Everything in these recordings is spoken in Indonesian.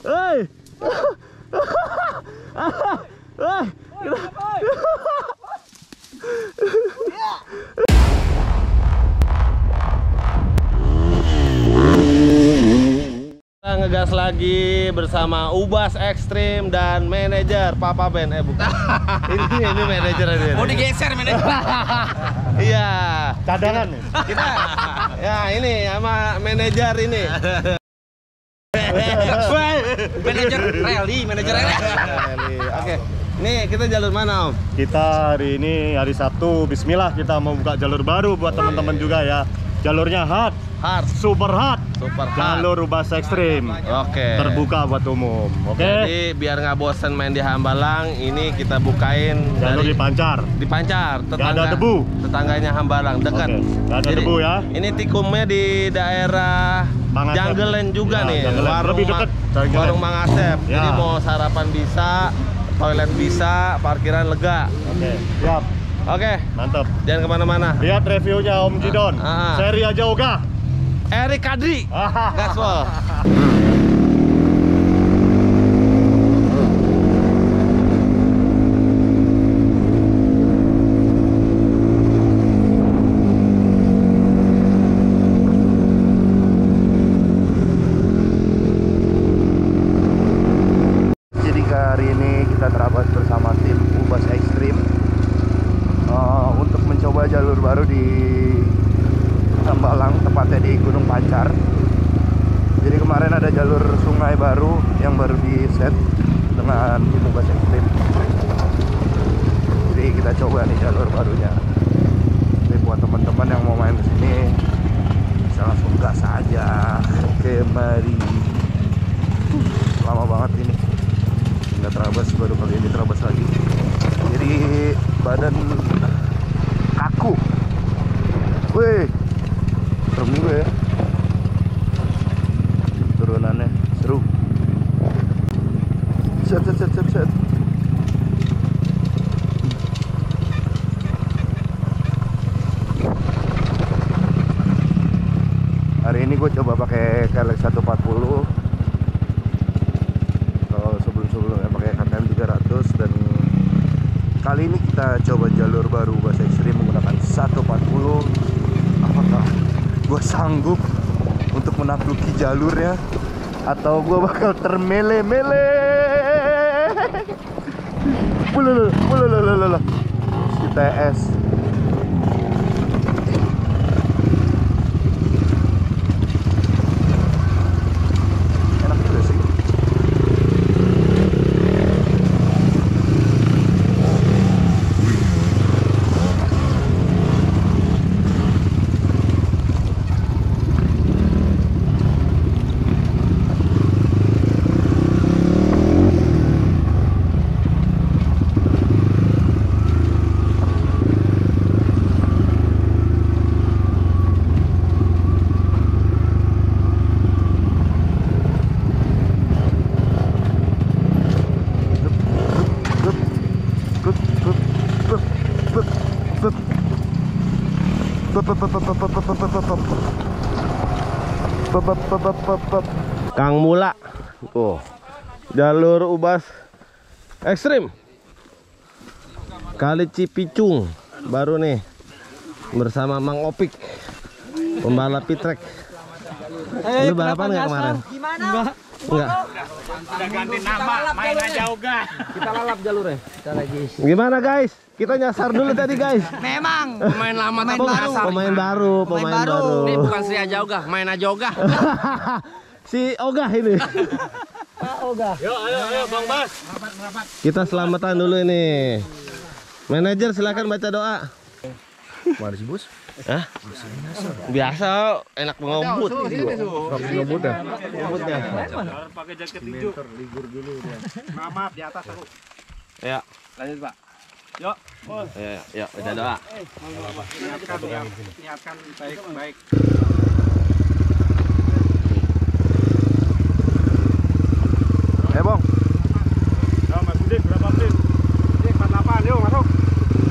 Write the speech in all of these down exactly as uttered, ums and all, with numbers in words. Woi. Woi. Kita ngegas lagi bersama Ubas Ekstrim dan manajer Papa Ben. Eh bukan. Ini ini manajer aja. Mau digeser manajer. Iya. Cadangan nih. Kita ya ini sama manajer ini. Manajer rally, manajer rally. Oke. Nih, kita jalur mana, Om? Kita hari ini hari Sabtu, bismillah kita mau buka jalur baru buat teman-teman juga ya. Jalurnya hard, hard, super hard. Super hard. Jalur Ubas Ekstrim. Oke. Okay. Terbuka buat umum. Oke. Okay? Jadi biar nggak bosen main di Hambalang, ini kita bukain jalur dari, di Pancar. Di Pancar, tetangga ada debu. Tetangganya Hambalang, dekat. Okay. Gak ada jadi, debu ya. Ini tikumnya di daerah Mangasep. Jungleland juga ya, nih. Jungleland. Warung lebih dekat. Warung Mangasep. Ya. Jadi mau sarapan bisa. Toilet bisa, parkiran lega. Oke, siap. Oke, mantap. Jangan kemana-mana. Lihat reviewnya Om Zidhon. Ah, ah. Seri aja Oga. Erik Kadri. Gaswol. Jalurnya atau gua bakal termele-mele. Bulul, bulul, T S. Enak juga sih. Kang Mula, oh, jalur Ubas Ekstrim Kali Cipicung baru nih bersama Mang Opik, pembalap pitrek. Lu balapan nggak kemarin? Enggak. Udah ganti nama, main aja Oga. Kita lalap jalurnya. Kita lagi. Gimana guys? Kita nyasar dulu tadi guys. Memang pemain lama tapi nyasar. Pemain baru, pemain baru. Ini bukan Sri aja Oga, main aja Oga. Si Oga ini. Pak Oga. Yo, ayo, ayo Bang Bas. Rapat-rapat. Kita selamatan dulu ini. Manajer silakan baca doa. Waris bus. Hah? Biasa enak ngombut. Ngombut ya. Ngombutnya. Pakai jaket hijau. Ligur dulu udah. Maaf di atas aku. Ya, lanjut Pak. Yuk. Ya, ya, baca doa. Niatkan, niatkan baik-baik. Eh, Bang. Ya, Mas Udik berapa menit? Udik empat puluh delapan, yuk masuk. Oke,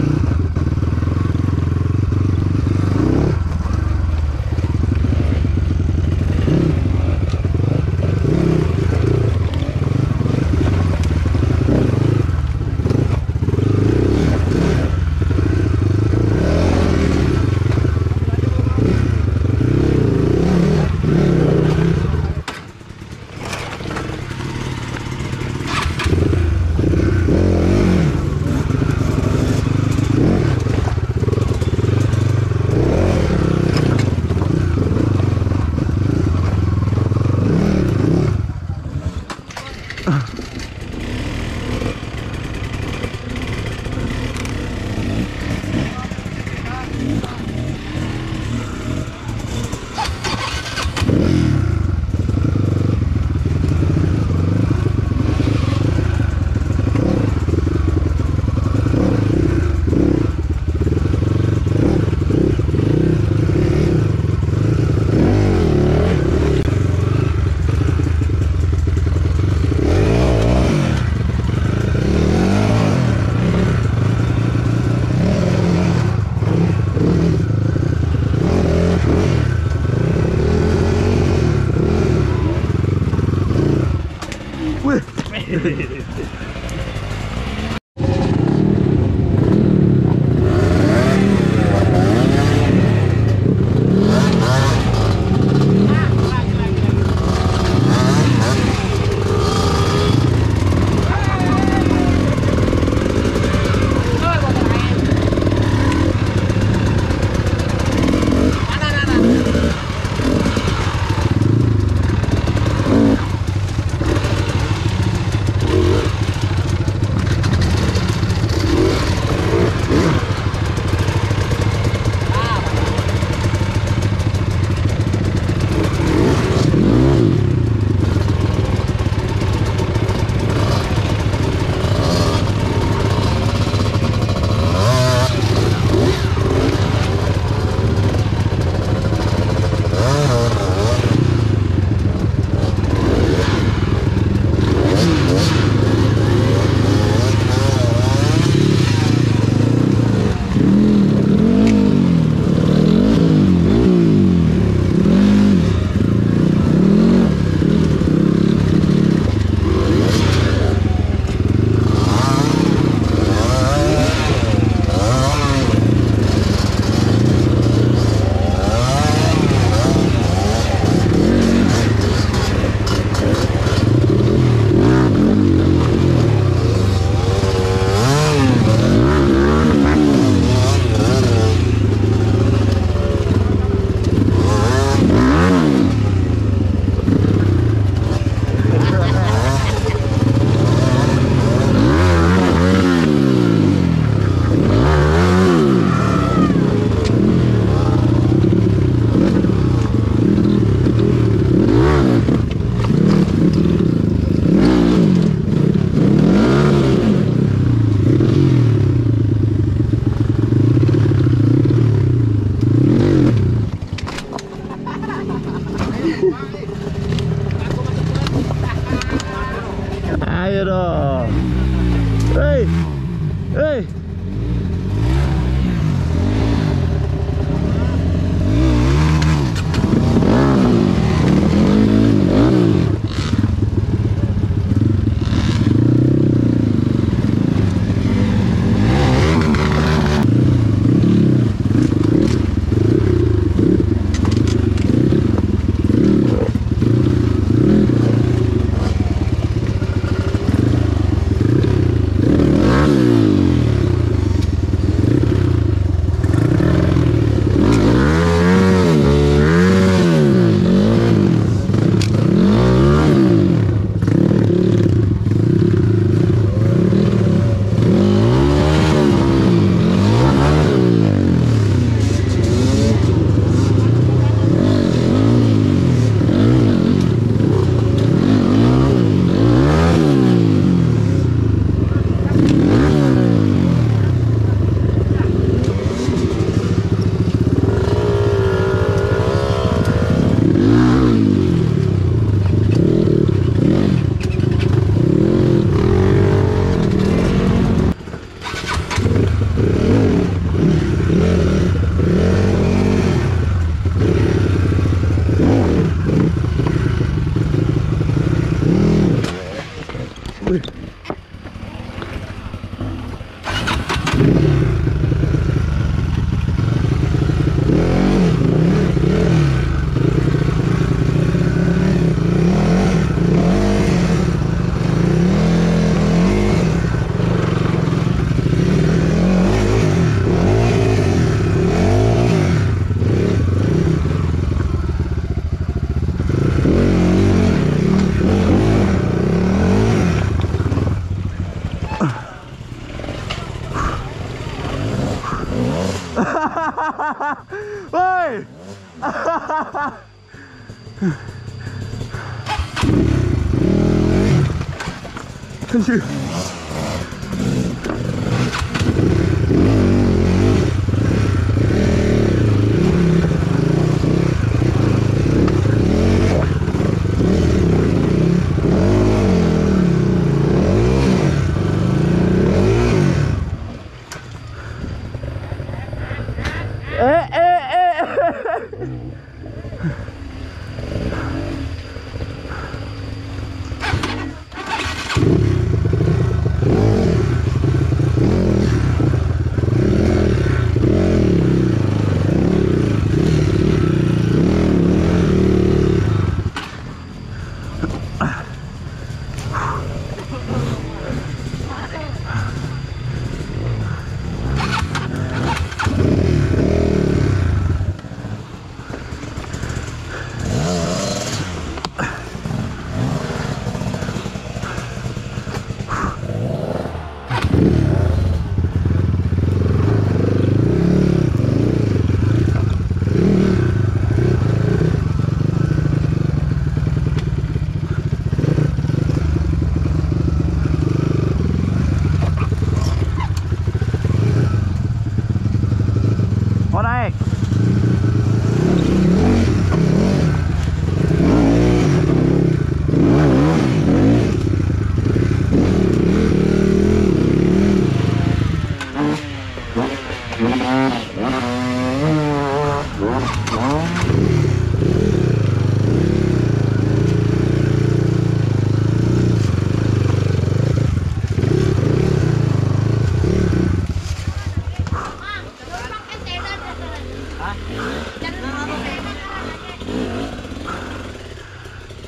Anjir.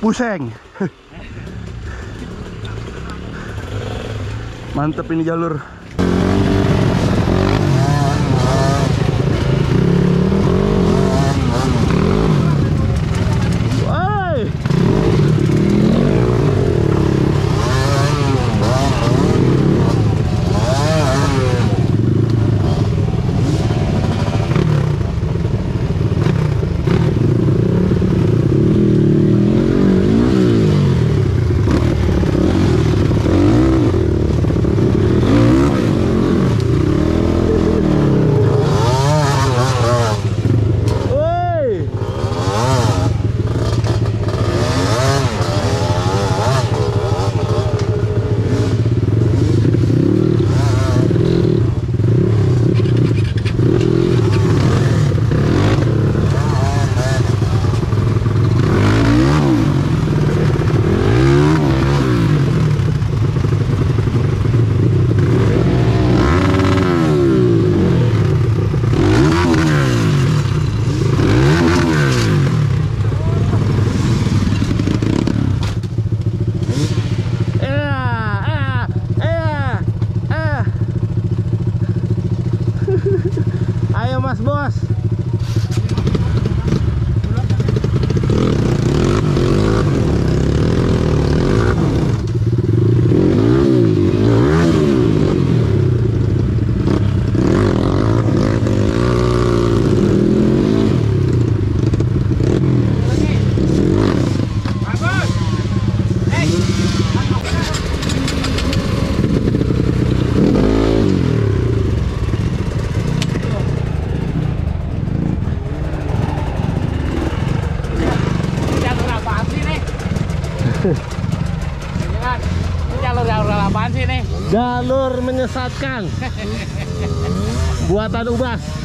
Pusing. Mantep ini jalur. Jalur menyesatkan buatan Ubas. What?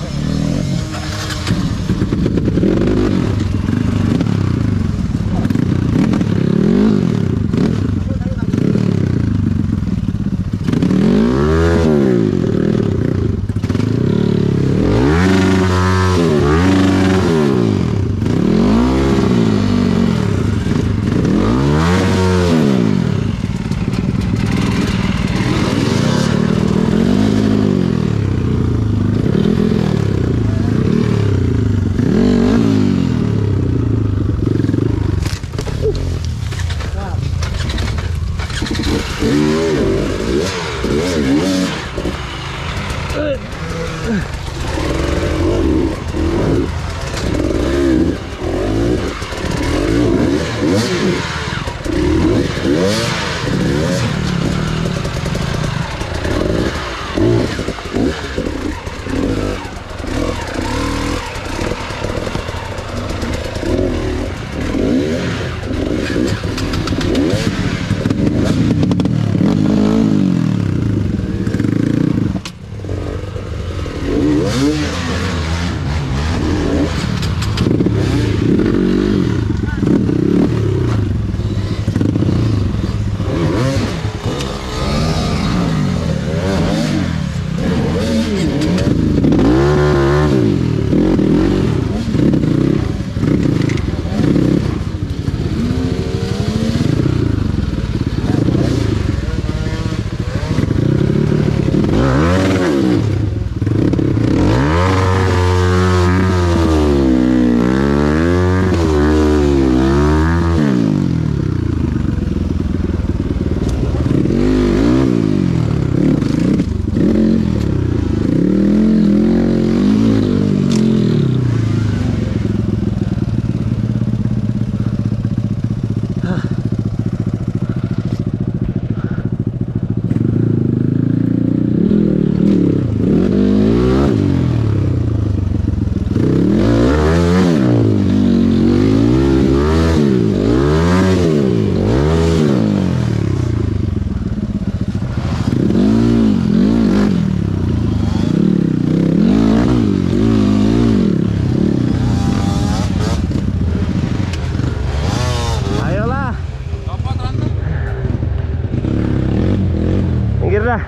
dah.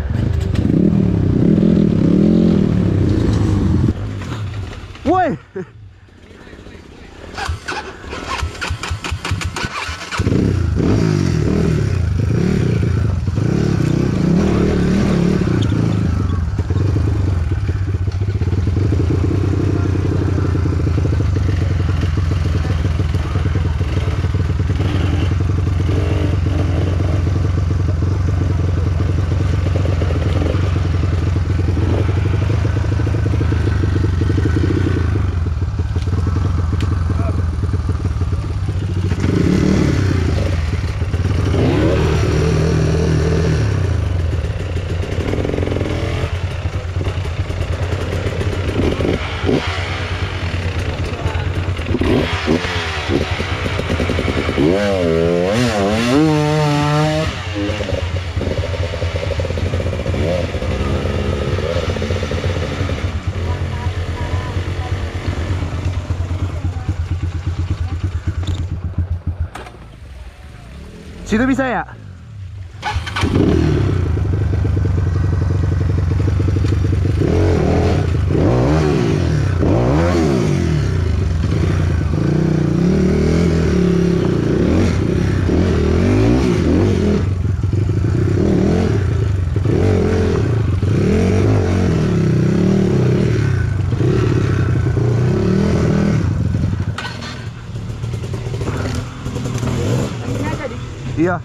Woi. Situ bisa ya? Iya.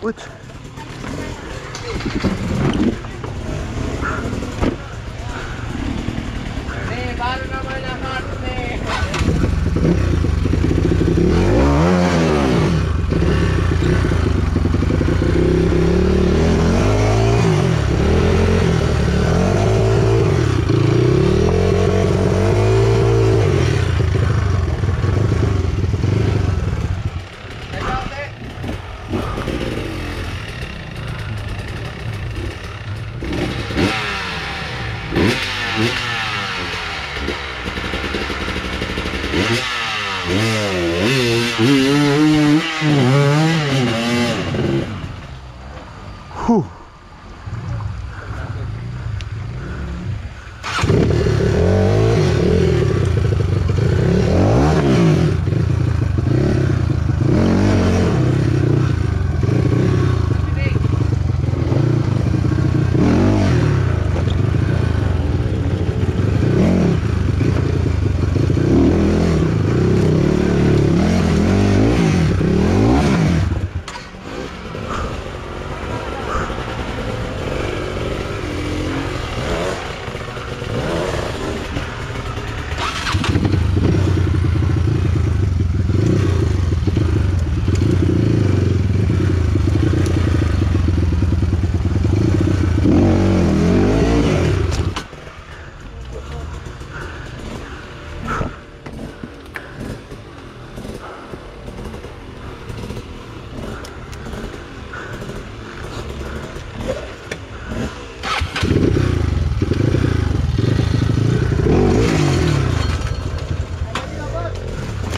What?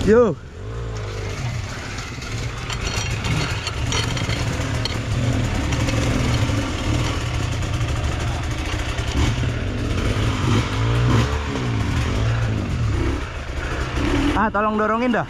Yo. Ah, tolong dorongin dah.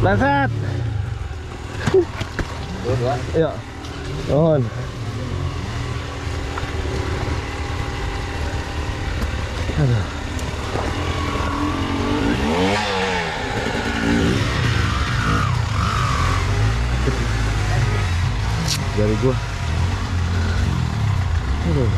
Bangsat. Iya. Mohon. Aduh. Jari gua. Aduh.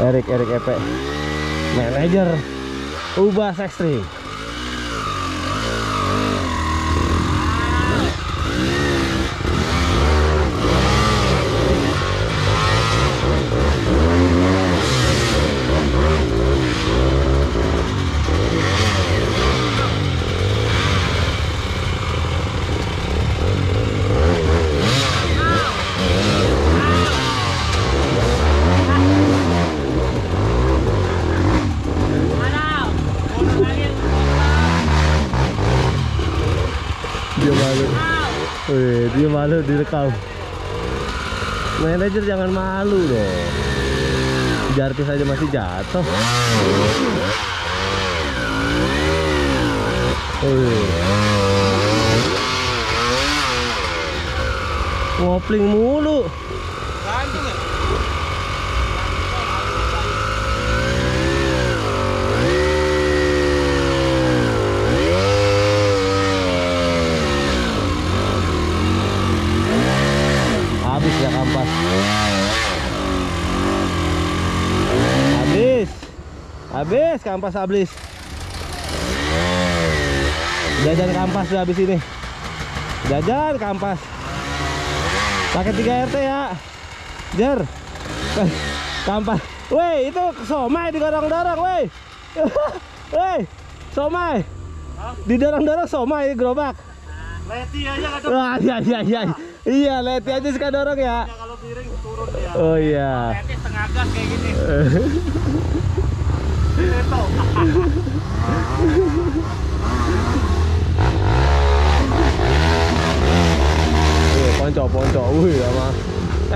Erik Erik E P manajer Ubah Sextri. Wih, dia malu direkam. Manajer jangan malu dong. Jarvis aja masih jatuh. Wih. Ngopling mulu. Habis kampas habis. Jajan kampas udah habis ini. Jajan kampas. Pakai tiga R T ya. Jer. Kampas. Woi, itu somai digorong-dorong, woi. Woi, somai. Didorong-dorong somai gerobak. Leti aja kadang. Wah, iya iya iya. Iya, leti aja suka dorong ya. Kalau piring turun ya. Oh iya. Leti setengah gas kayak gini. Poncok-poncok, wih sama.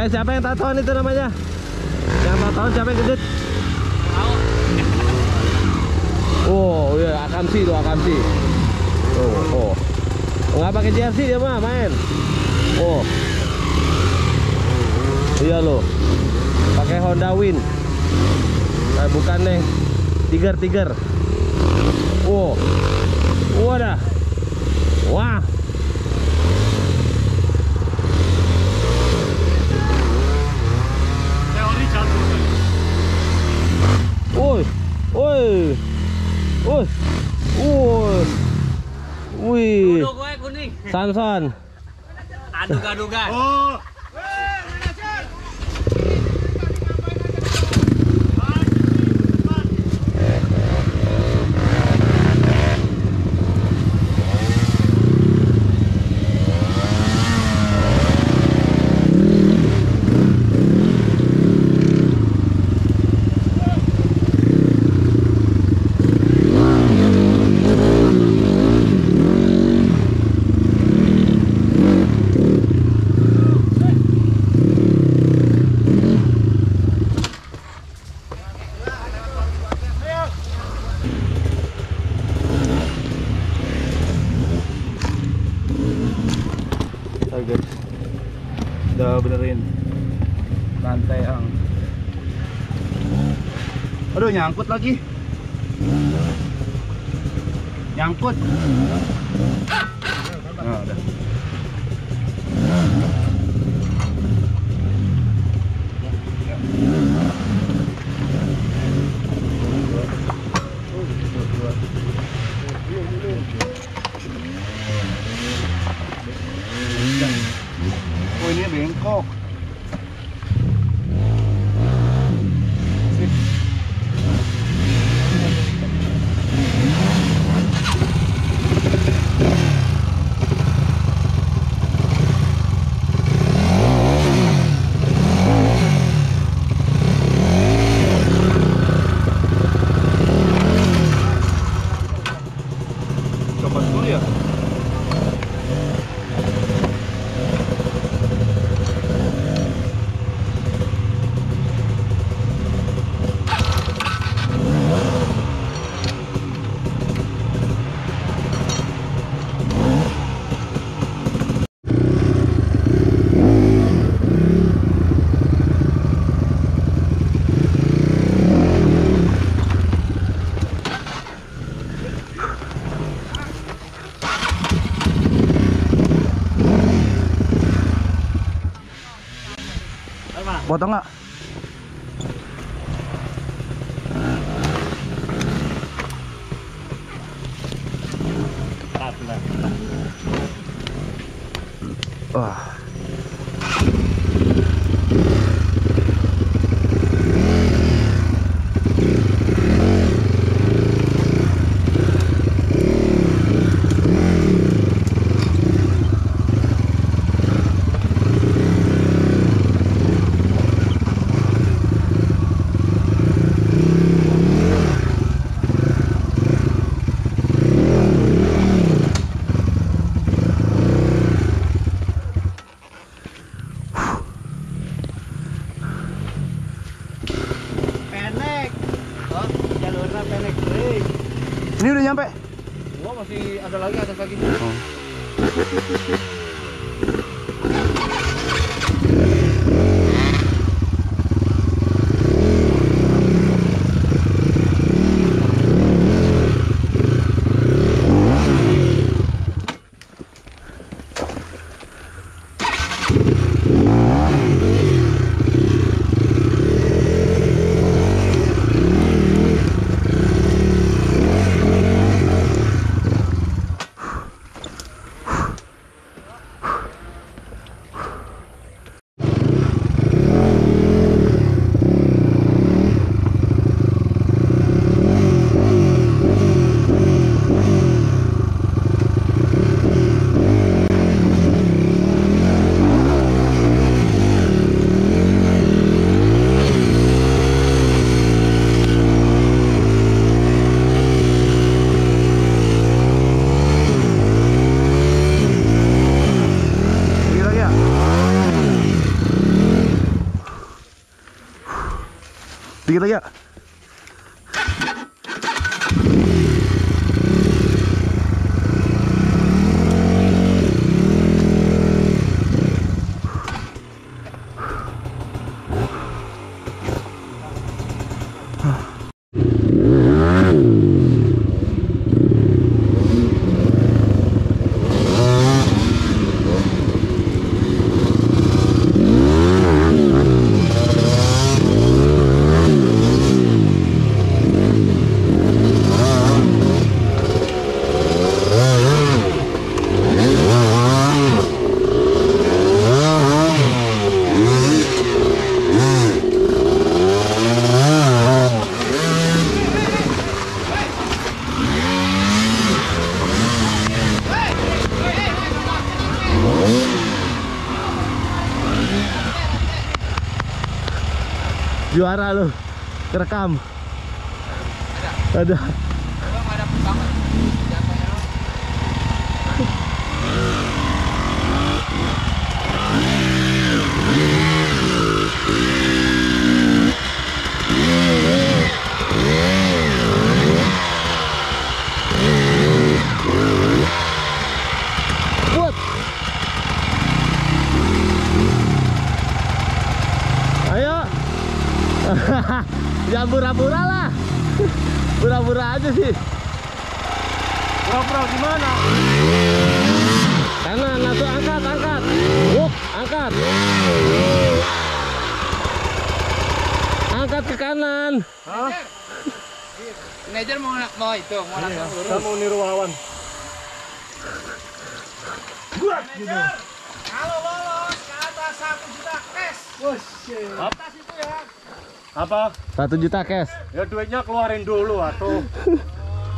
Eh siapa yang tatoan itu namanya? Yang tatoan siapa yang gedut? Oh iya Akamsy tuh Akamsy. Oh oh. Nggak pakai jersey dia mah main. Oh iya loh. Pakai Honda Win. eh, bukan neng, tiger tiger. Wow, wadah, wah, teori jatuh. Woi, woi, woi, woi, wih, Sanson, aduh-aduh-aduh. Oh. Benerin lantai ang, aduh nyangkut lagi, nyangkut. Nah, udah. Oh, ini bengkok. Potong nggak? Wah. Ini udah nyampe? Gua masih ada lagi atas lagi. Oh. Dikit lagi ya. Huh. Juara lu. Terekam. Ada. Ada pertama. Ya pura-pura lah. Pura-pura aja sih. Pura-pura gimana? Karena langsung angkat, angkat. Wuk, angkat. Angkat ke kanan. Hah? Manajer mau mau itu, mau langsung lurus. Kamu Nirwawan. Gua gitu. Kalau lolos ke atas satu juta cash. Wes. Atas itu ya. Apa? Satu juta cash. Ya duitnya keluarin dulu atuh.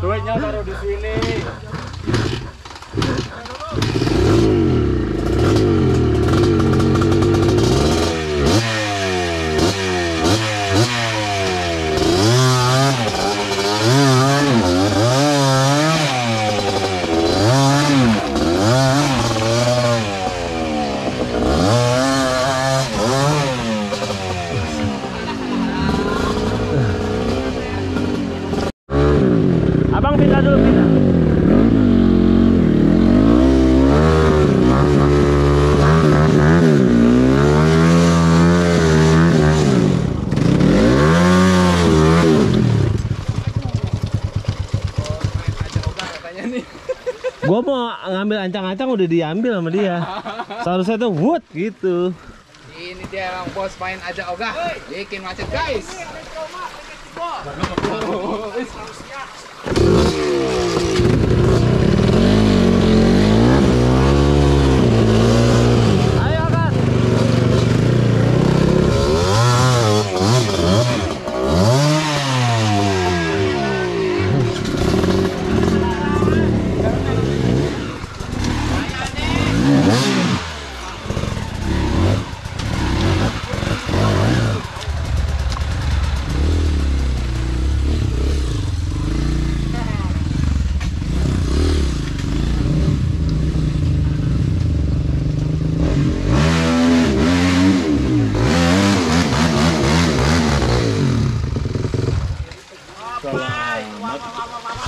Duitnya taruh di sini. Gua mau ngambil ancang-ancang udah diambil sama dia. Seharusnya tuh wood gitu. Ini dia bang bos main aja ogah, bikin macet guys.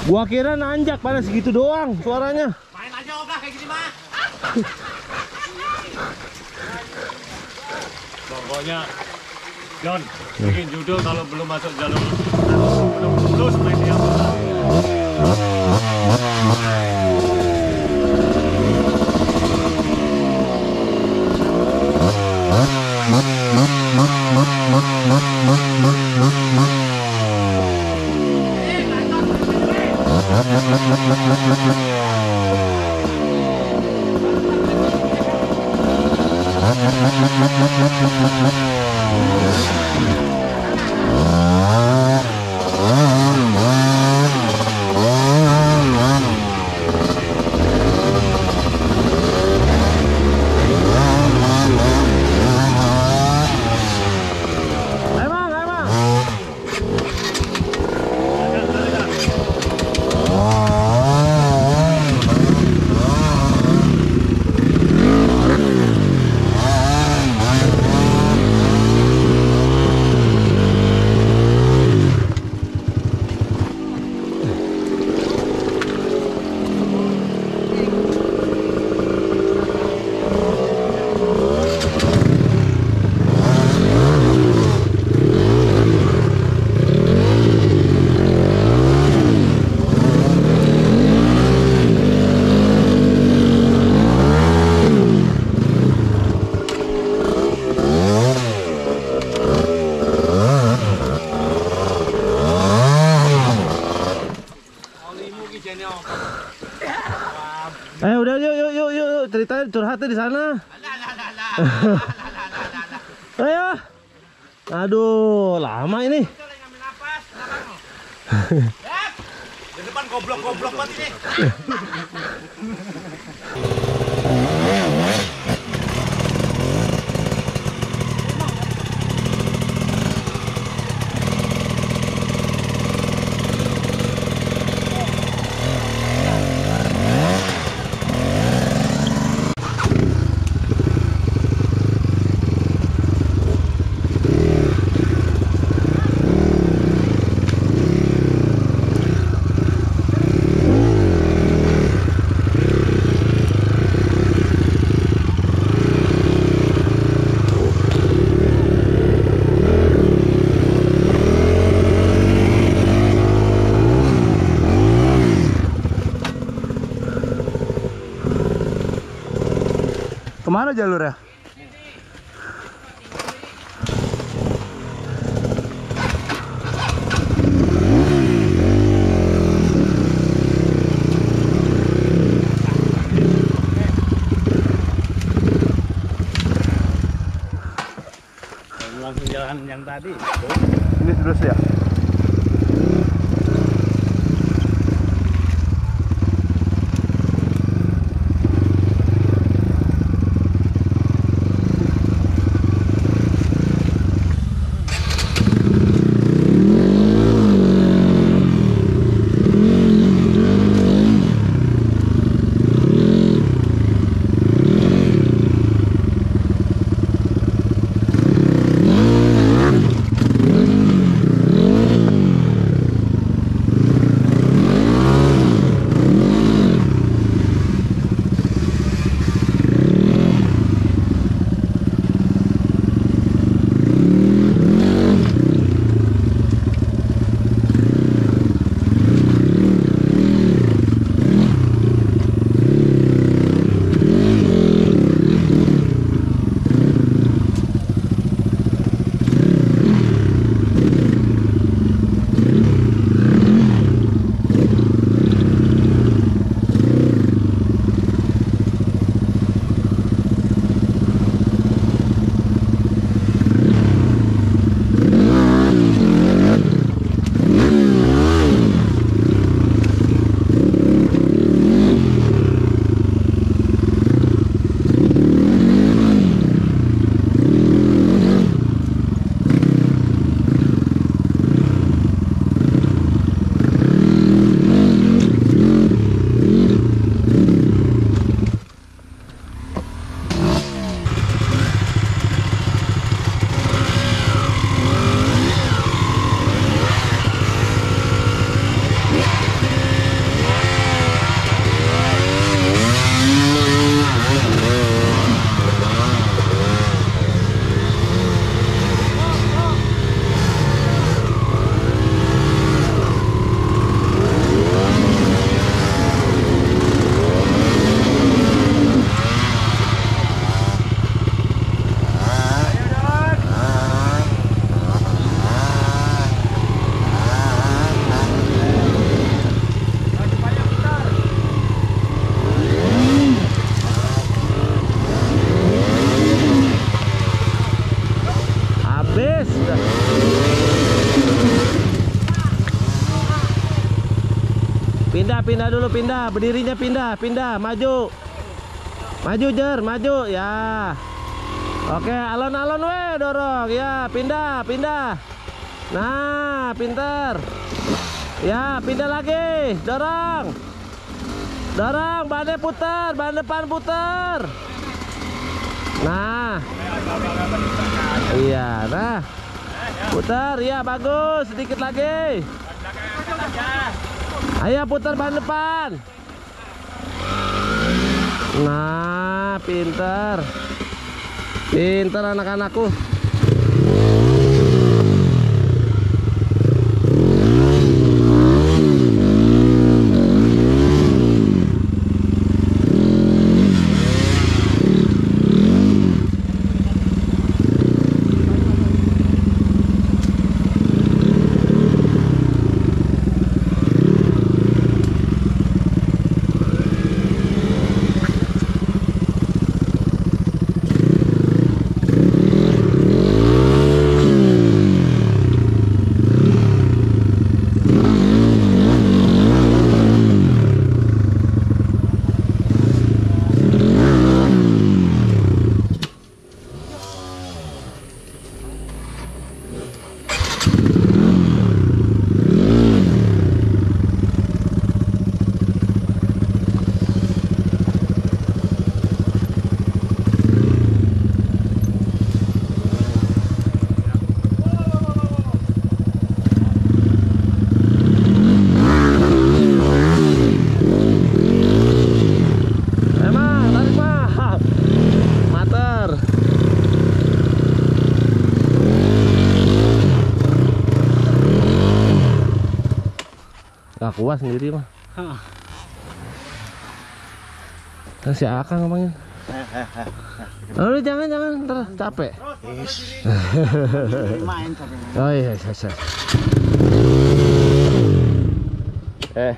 Gua kira nanjak pada segitu doang suaranya. Main aja ogah kayak gini mah. Pokoknya John bikin judul kalau belum masuk jalur belum lulus main dia. Eh udah yuk yuk yuk yuk cerita curhatnya di sana. Ayo. Aduh, lama ini. Di depan goblok-goblok banget ini. Mana jalurnya? Langsung jalan yang tadi. Ini terus ya? Pindah, pindah dulu, pindah. Berdirinya pindah, pindah, maju. Maju, Jer, maju. Ya. Oke, alon-alon we, dorong. Ya, pindah, pindah. Nah, pintar. Ya, pindah lagi. Dorong. Dorong, ban putar, ban depan putar. Nah. Iya, nah. Putar, ya bagus. Sedikit lagi. Ayo putar ban depan. Nah, pintar. Pintar anak-anakku. Kuat sendiri mah. Terus si Akang ngomongin. Lalu jangan jangan ntar capek. Oh iya, saya. Eh.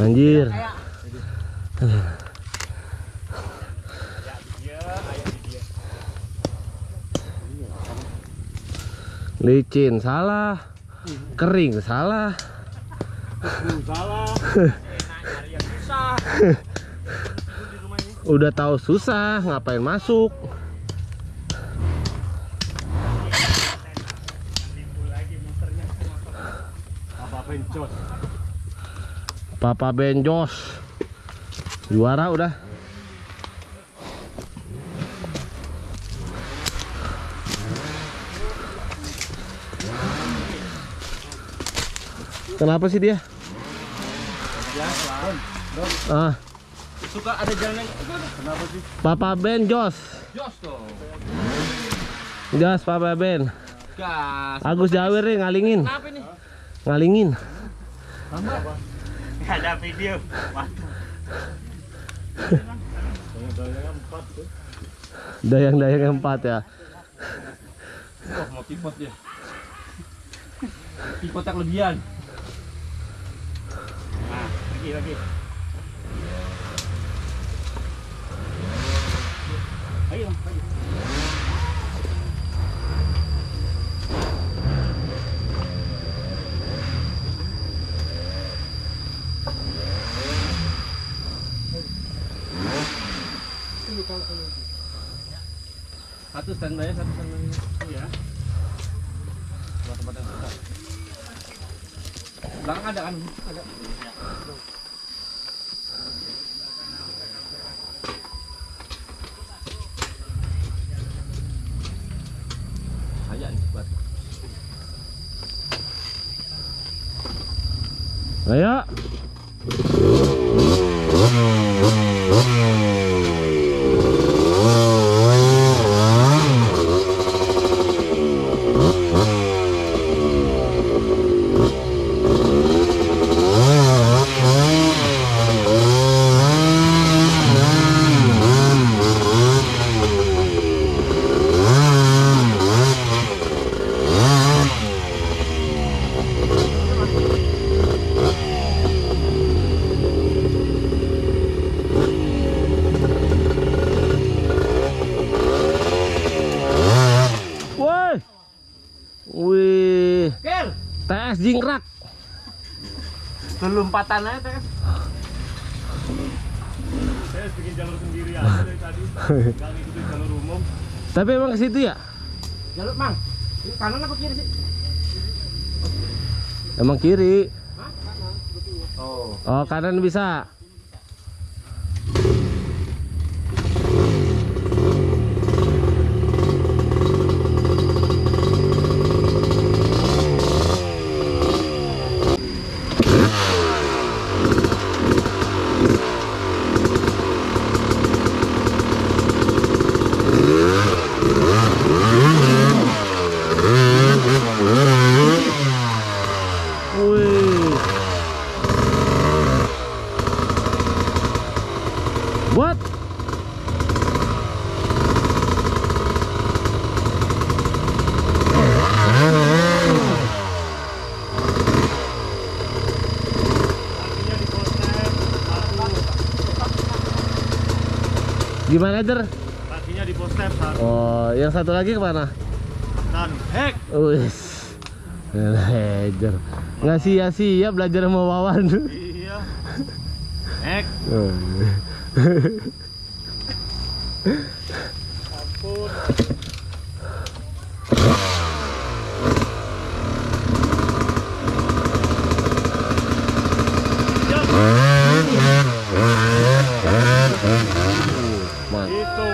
Anjir. Licin salah, kering salah. Udah tahu susah, ngapain masuk? Papa Ben Jos juara udah. Kenapa sih dia? Ah. Suka ada jalan. Kenapa sih? Papa Ben Jos. Jos tuh. Gas Papa Ben. Gas. Agus Jawir nih ngalingin. Kenapa ini? Ngalingin. Apa? Ada video. Dayang-dayang empat ya. Oh, mau pipot ya. Pipot yang lebihan. Nah, lagi lagi. Ayo, ayo. Satu standby, satu standby ya. Buat tempat yang susah. Belakang ada kan? Ada. Kayak nih buat. Ayo. Jingrak lompatan aja teh. Saya bikin jalur sendiri aja dari tadi. Enggak ngikutin jalur umum. Tapi emang ke situ ya? Jalur Mang. Ini kanan apa kiri sih? Emang kiri. Hah? Kanan. Oh. Oh, kanan bisa. Gimana Der? Kakinya di post step. Oh, yang satu lagi kemana? Dan hek. Wis. Belajar. Nggak sia-sia belajar sama Wawan. Iya. Nek. Oh, iya. Ampun. Itu.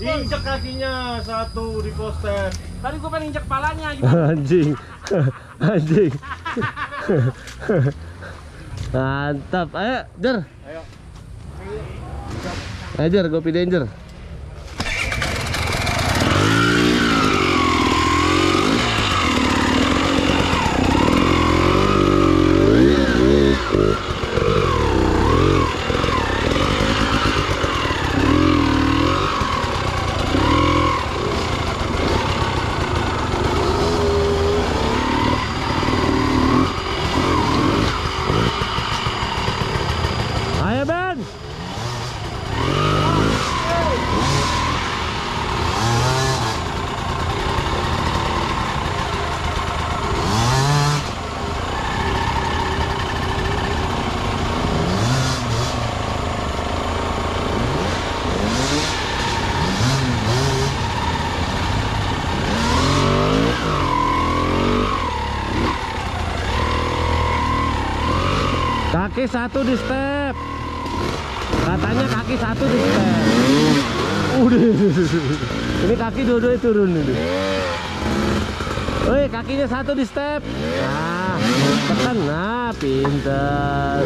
Injek kakinya satu di poster. Tadi gua pengen injek palanya gitu. Anjing. Anjing. Mantap, ayo, Jer. Ayo. Ayo, Jer, Gopi Danger. Kaki satu di step, katanya kaki satu di step. Udah, ini kaki dua-duanya turun ini. Woi, kakinya satu di step. Nah, tekan, nah, pinter.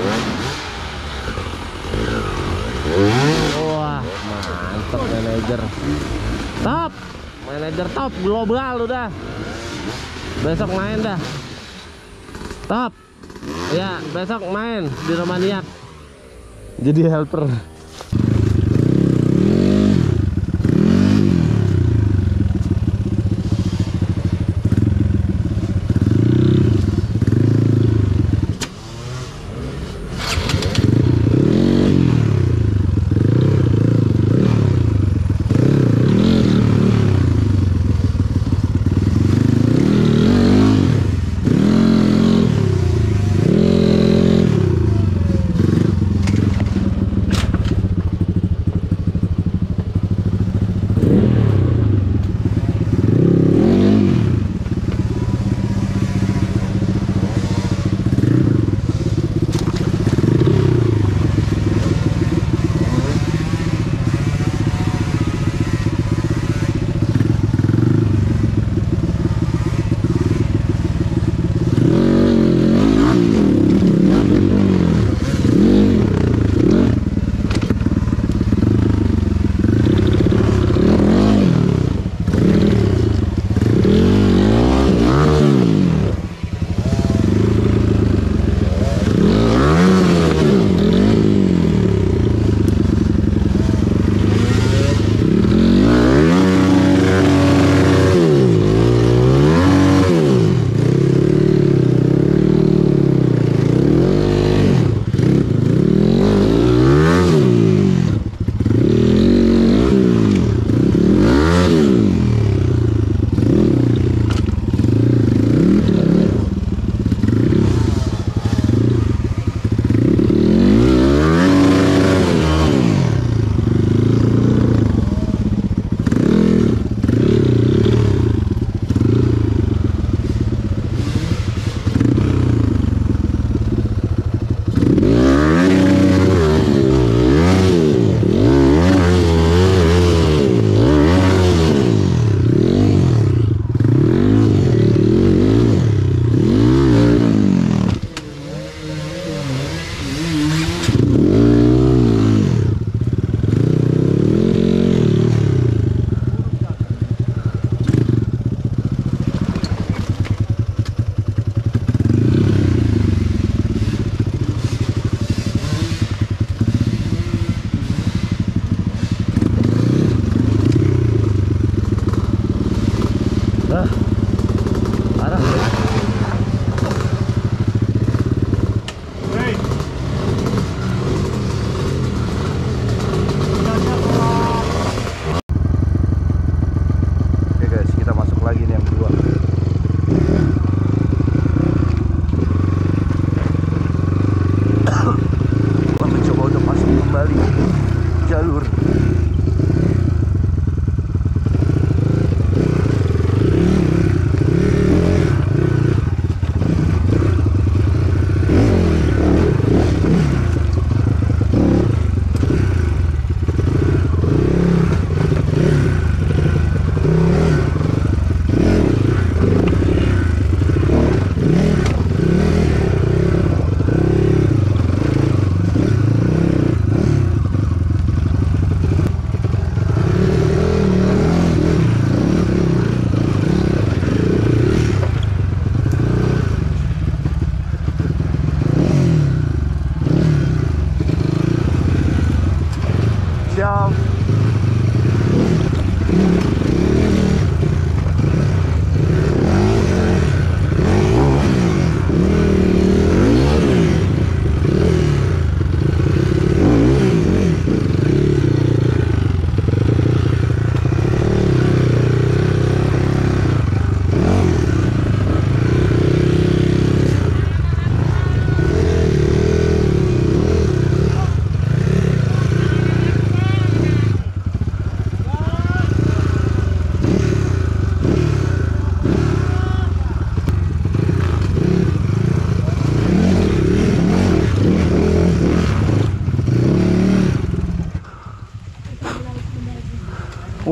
Wah, mantap manajer. Top, manajer top global udah. Besok main dah. Top. Ya, besok main di Romania. Jadi helper.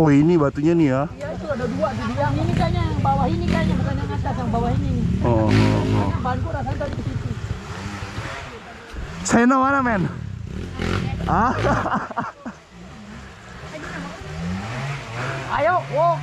Oh ini batunya nih ya? Iya itu ada dua, yang ini kayaknya, yang bawah ini kayaknya, bukan yang atas, yang bawah ini. Oh. Yang bahanku rasanya tadi ke situ. Seno mana men? Ah. Ayo, wow.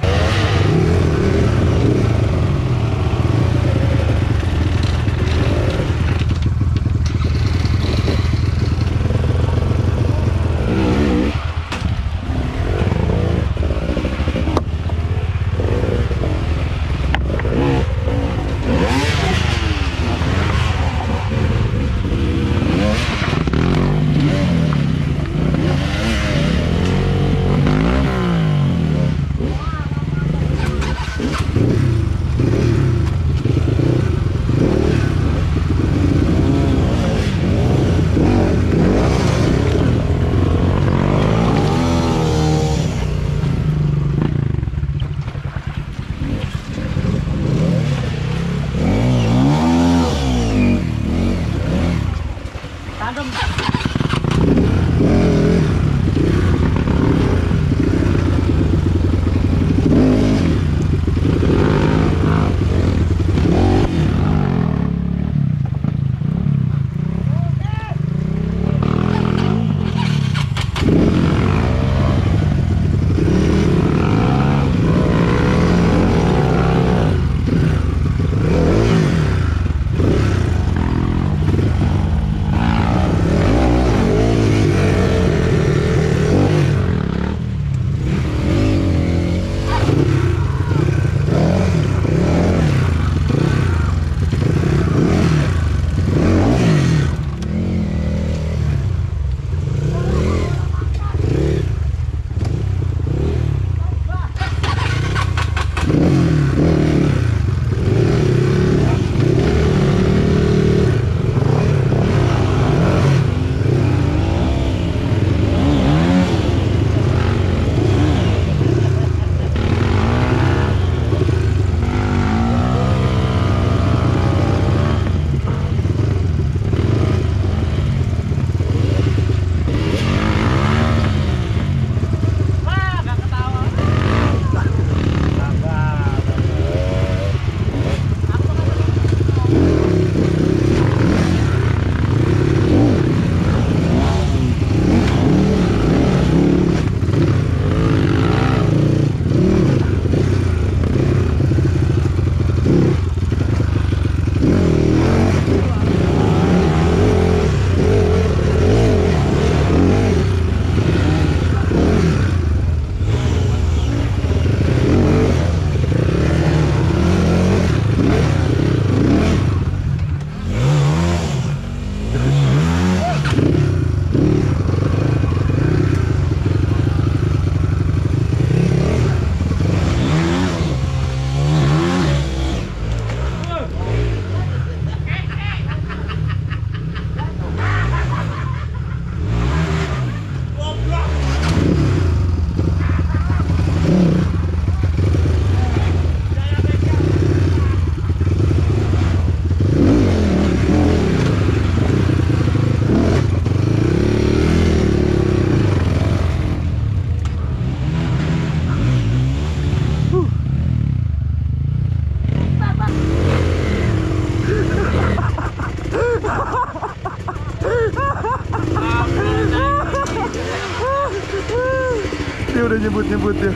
Nyebut-nyebut ya.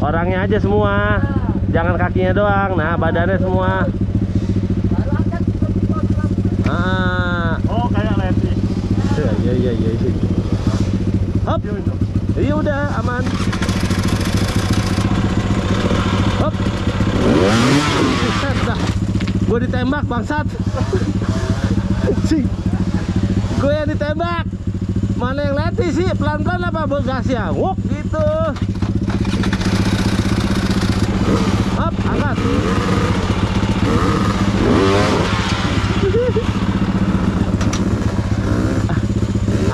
Orangnya aja semua, jangan kakinya doang. Nah, badannya semua. Ah. Oh, kayak leti. Iya, iya, iya, iya. Hop. Iya udah aman. Hop. Gue ditembak bangsat. Cih. Gue yang ditembak. Mana yang letih sih? Pelan-pelan apa bergasnya? Wuk gitu. Hop, angkat.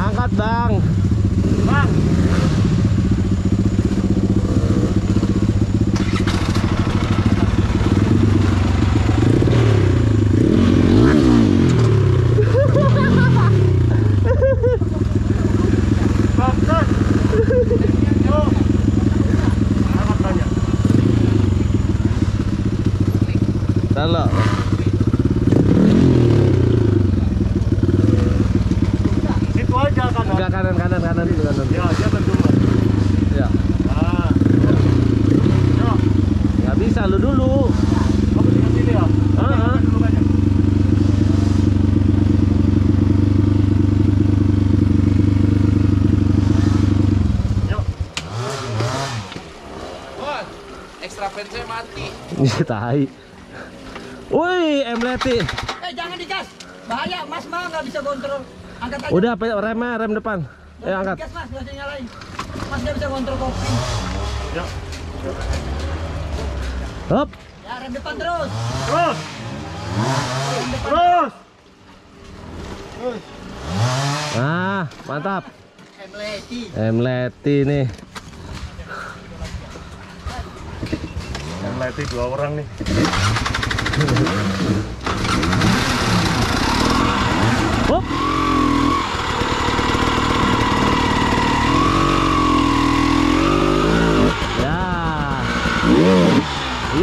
Angkat, Bang. Bang. extra fansnya mati. Tahi. Woi, emleti. Eh, jangan digas. Bahaya, Mas mah nggak bisa kontrol. Angkat aja. Udah, remnya, rem depan. Eh, angkat. Gas, Mas, nggak bisa nyalain. Mas nggak bisa kontrol kopling. Ya. Hop. Ya, rem depan terus. Terus. Depan. Terus. Terus. Nah, mantap. Emleti. Emleti nih. Emleti dua orang nih. Hop. Ya.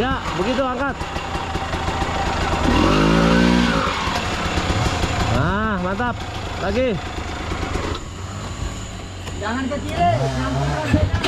Ya, begitu angkat. Nah, mantap. Lagi. Jangan ke kiri, nyambung rasanya.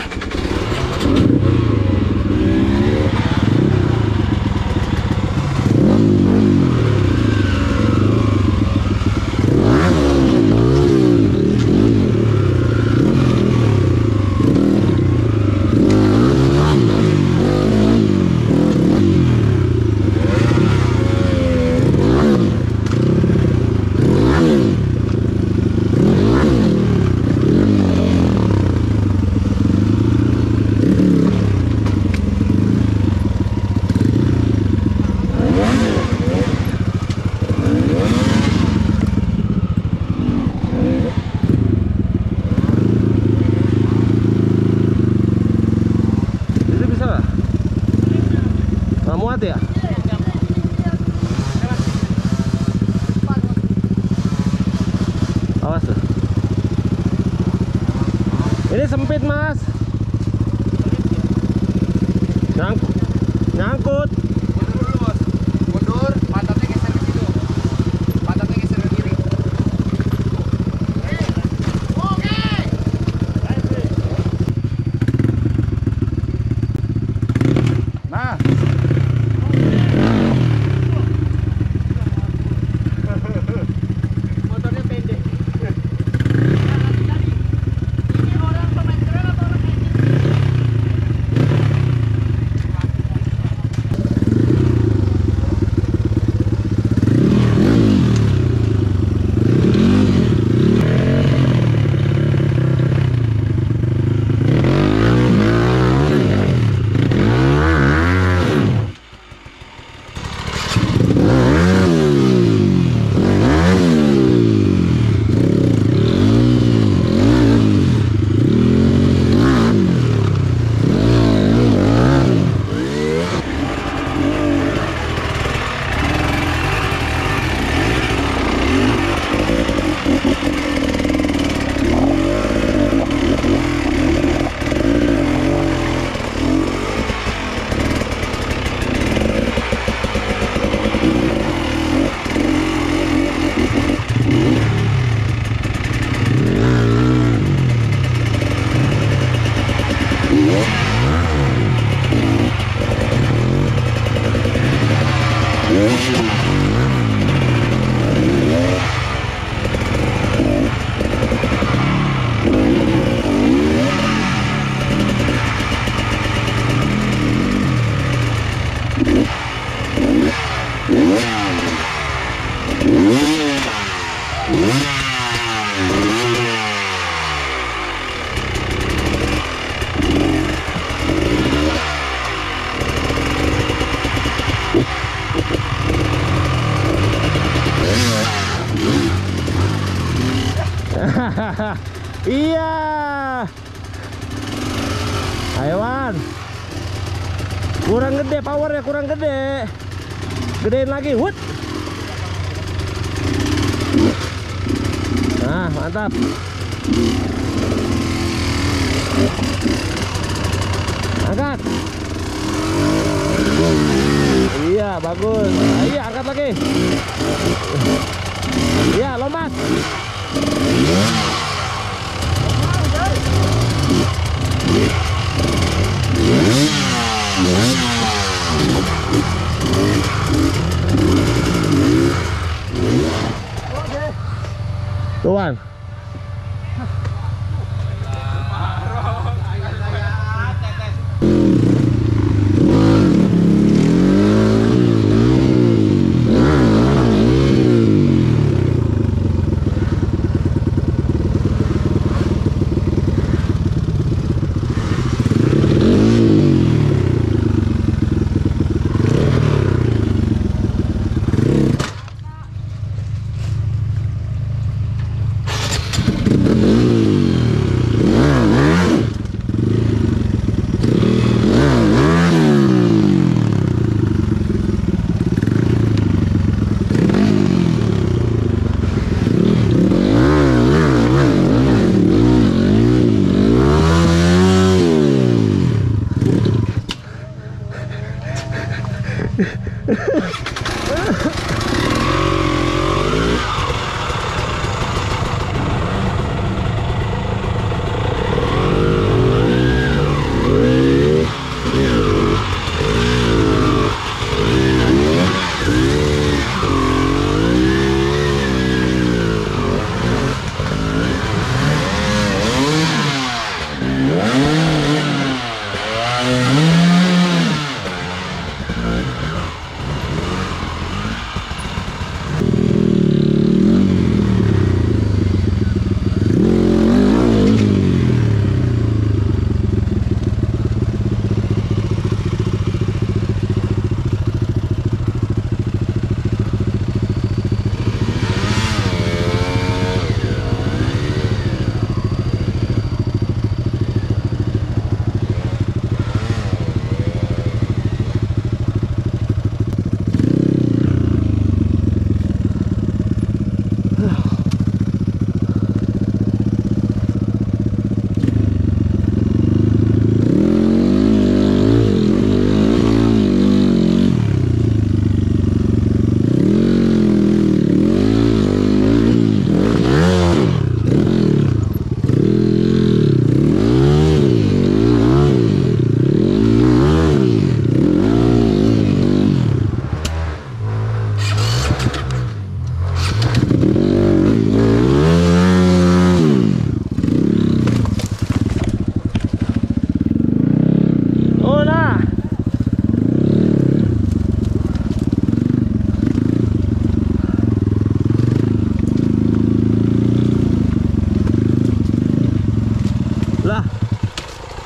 Iya. Ayo, Wan. Kurang gede powernya, kurang gede. Gedein lagi, wut. Nah, mantap. Angkat. Iya, bagus. Nah, iya, angkat lagi. Iya, lompat. Tuan.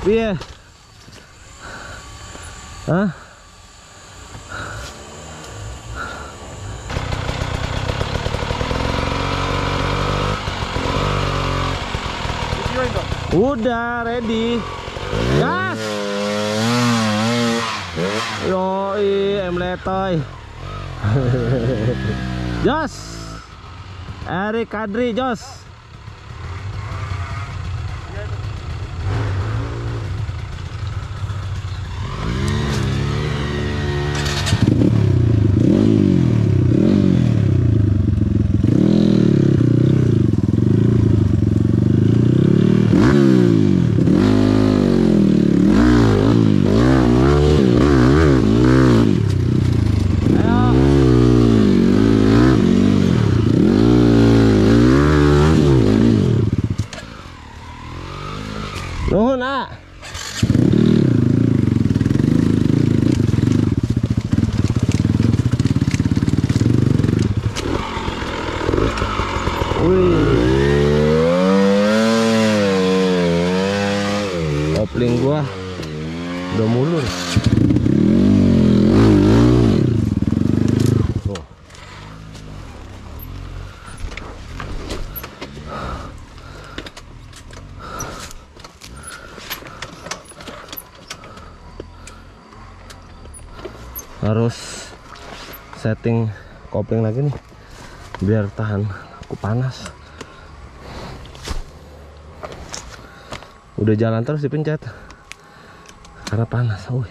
Iya, ah, udah ready, gas, yoi, em letoy, Jos, Erik Kadri Jos. Kopling gua udah mulur. Oh. Harus setting kopling lagi nih biar tahan aku panas. Udah jalan terus dipencet karena panas. Wih,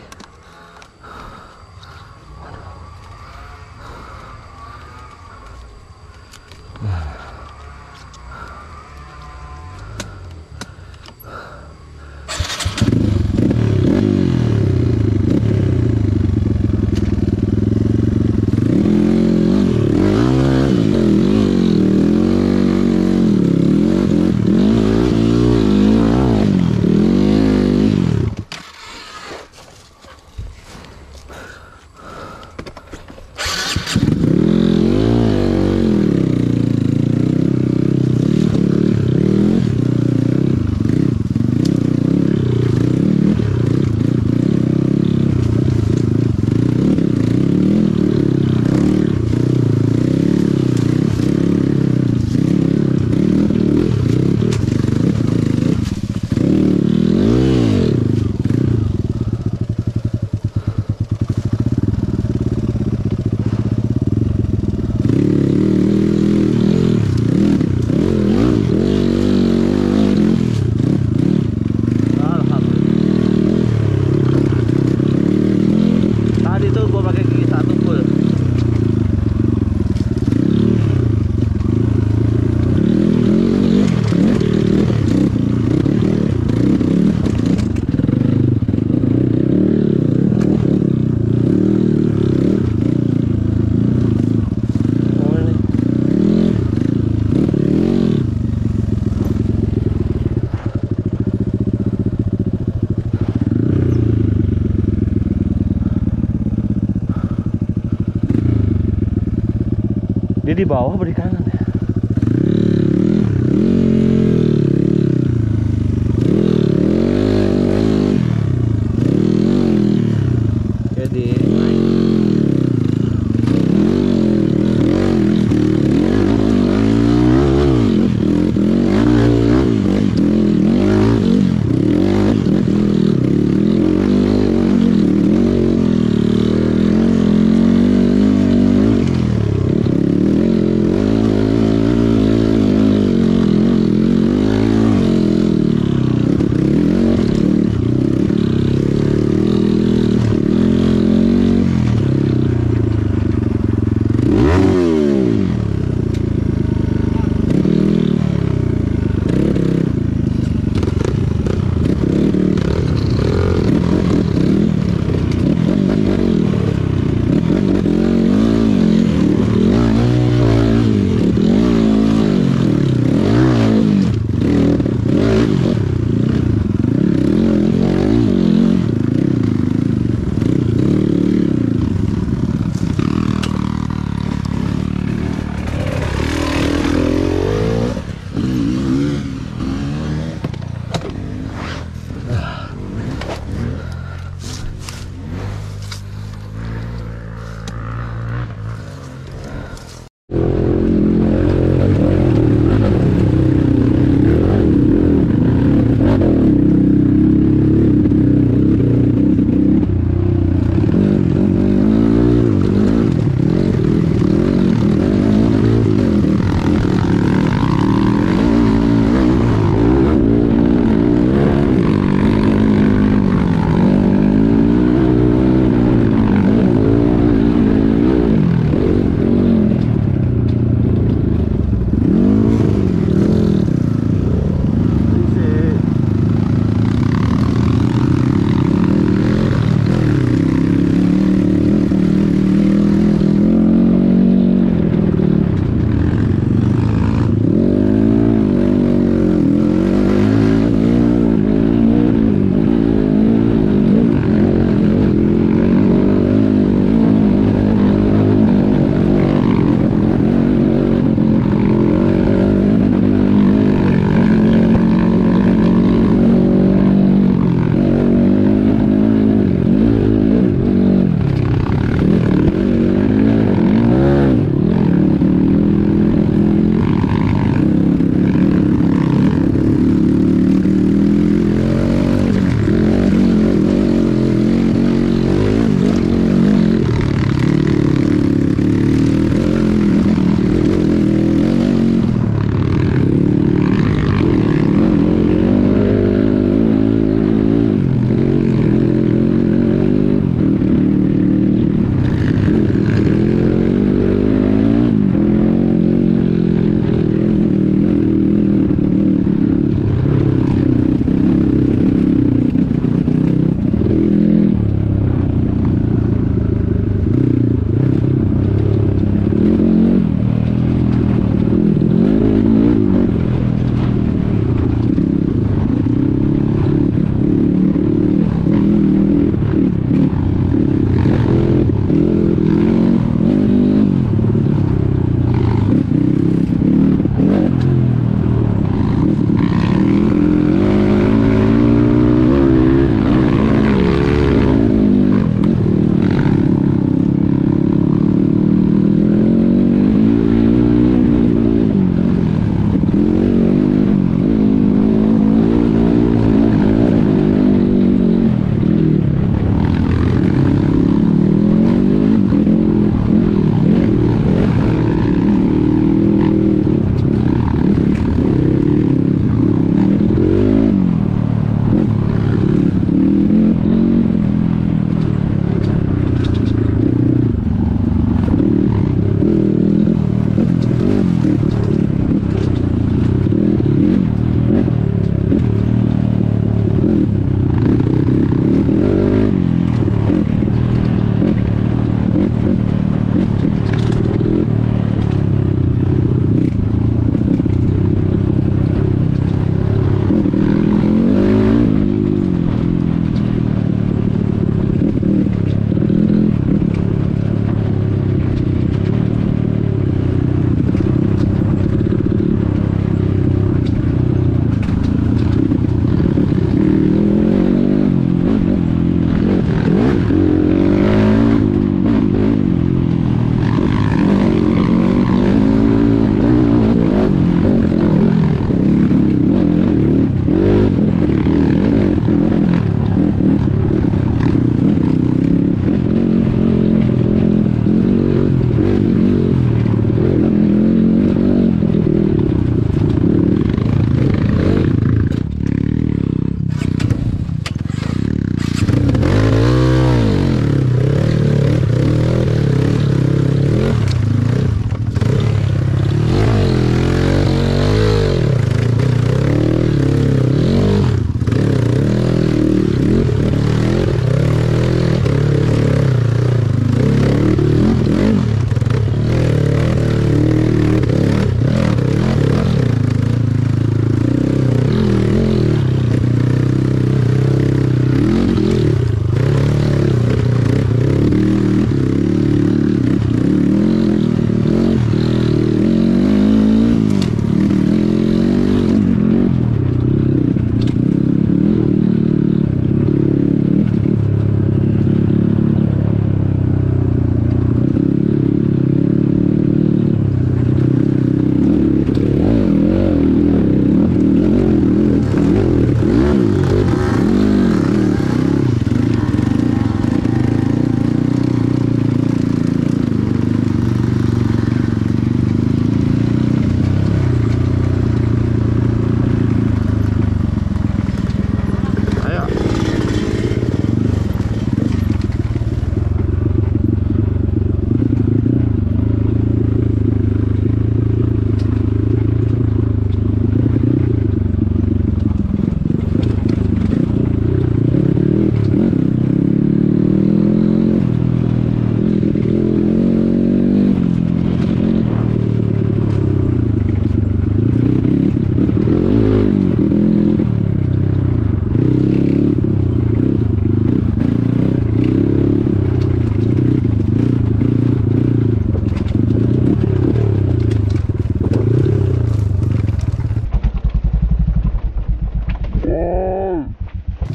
di bawah berikanan ya.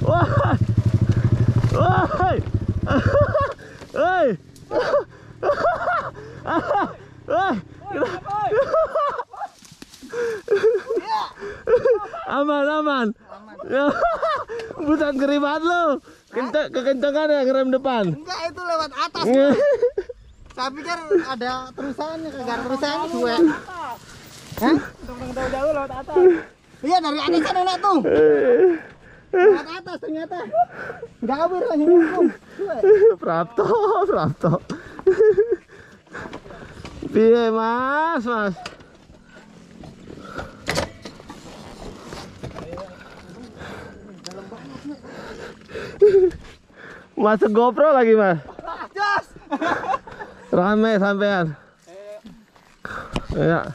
Wah. Wah. Hei. Wah. Aman, aman. Bukan keribat lo. Kekentangan ya ngerem depan. Enggak, itu lewat atas. Saya pikir ada terusannya, kagak terusannya gue. Hah? Tunggu jauh-jauh lewat atas. Iya, dari atas kan enak tuh. Lewat atas ternyata. Enggak kabur lagi hukum. Prapto, prapto. Piye, Mas, Mas. Masuk GoPro lagi, Mas. Rame sampean. Ya.